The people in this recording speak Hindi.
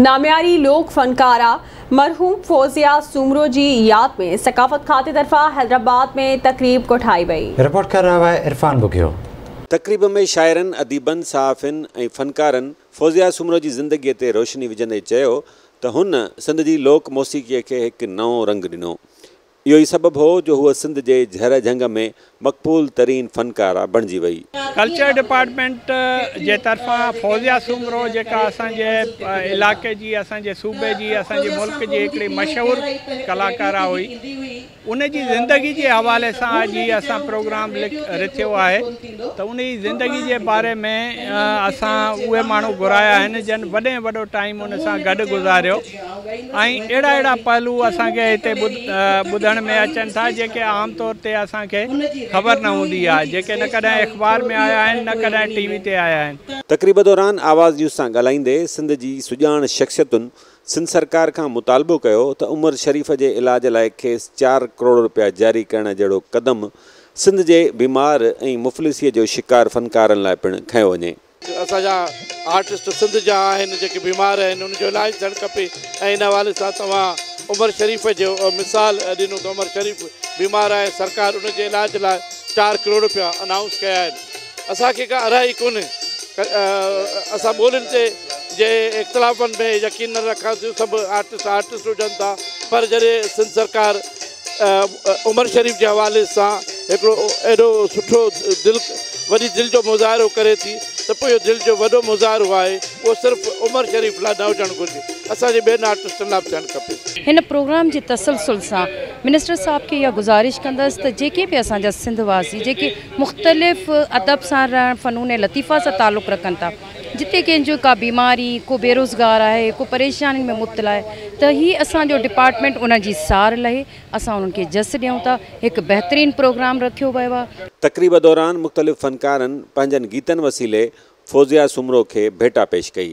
नाम्यारी लोक फनकारा मरहूम फोजिया सोमरो जी याद में सकाफत खाते तरफा हैदराबाद में तकरीब कोठाई गई। रिपोर्ट कर रहा है इरफान बुकियो। तकरीब में शायरन अदीबन सहाफ़िन ऐं फ़नकारनि फोज़िया सोमरो जी ज़िंदगीअ ते रोशनी विझंदे चयो त हुन सिंध जी लोक मौसीक़ीअ खे हिकु नओं रंग ॾिनो। इहो ई सबबु हो जो हूअ सिंध जे झर झंग में मक़बूल तरीन फ़नकारा बणिजी वई। कल्चर डिपार्टमेंट जे तरफ़ां फोज़िया सोमरो जेका असांजे इलाइक़े जी असांजे सूबे जी असांजे मुल्क जी हिकिड़ी मशहूर कलाकारा हुई, उन जी ज़िंदगी जे हवाले सां अॼु ई असां प्रोग्राम रचियो आहे। त उन जी ज़िंदगी जे बारे में असां उहे माण्हू घुराया आहिनि जिन वॾे वॾो टाइम उन सां गॾु गुज़ारियो ऐं अहिड़ा अहिड़ा पहलू असांखे हिते ॿुधण में अचनि था जेके आमतौर ते असांखे ख़बर न हूंदी आहे, जेके न कॾहिं अख़बार में आया आहिनि न कॾहिं टी वी ते आया आहिनि। तक़रीब दौरान आवाज़ न्यूज़ सां ॻाल्हाईंदे सिंध जी सुजाण शख़्सियतुनि सिंध सरकार का मुतालबो कियो त उमर शरीफ के इलाज लाए खेस 4 करोड़ रुपया जारी करण जड़ो कदम सिंध के बीमार ए मुफलिसी जो शिकार फनकारन लाए पिण खयो वने। असाजा आर्टिस्ट सिंध जा आहिनि जेके बीमार आहिनि उन जो इलाज थियणु खपे ऐं इन हवाले सां तव्हां उमर शरीफ जो मिसाल ॾिनो त उमर शरीफ बीमार आहे, सरकार उन जे इलाज लाइ 4 करोड़ रुपया अनाउंस कया आहिनि। असांखे का अराई कोन्हे, असां ॿोलियुनि ते जे इख़्तिलाफ़नि में यकीन न रखासीं, सभु आर्टिस्ट हुजनि था, पर जॾहिं सिंध सरकार उमर शरीफ जे हवाले सां हिकिड़ो एॾो सुठो वॾी दिलि जो मुज़ाहिरो करे थी त पोइ इहो दिलि जो वॾो मुज़ाहिरो आहे उहो सिर्फ़ु उमर शरीफ लाइ न हुजणु घुरिजे, असांजे ॿियनि आर्टिस्टनि लाइ बि थियणु खपे। हिन प्रोग्राम जे तसलसुल सां मिनिस्टर साहब खे इहा गुज़ारिश कंदसि त जेके बि असांजा सिंधवासी जेके मुख़्तलिफ़ अदब सां रहण फ़नून लतीफ़ा सां तालुक़ु रखनि था, जिते कंहिंजो का बीमारी को बेरोज़गार आहे को परेशानी में मुब्तला आहे त हीअ असांजो डिपार्टमेंट उन जी सार लहे, असां उन्हनि खे जस ॾियूं था। हिकु बहितरीनु प्रोग्राम रखियो वियो आहे। तक़रीब दौरान मुख़्तलिफ़ फ़नकारनि पंहिंजनि गीतनि वसीले फोज़िया सोमरो खे भेटा पेश कई।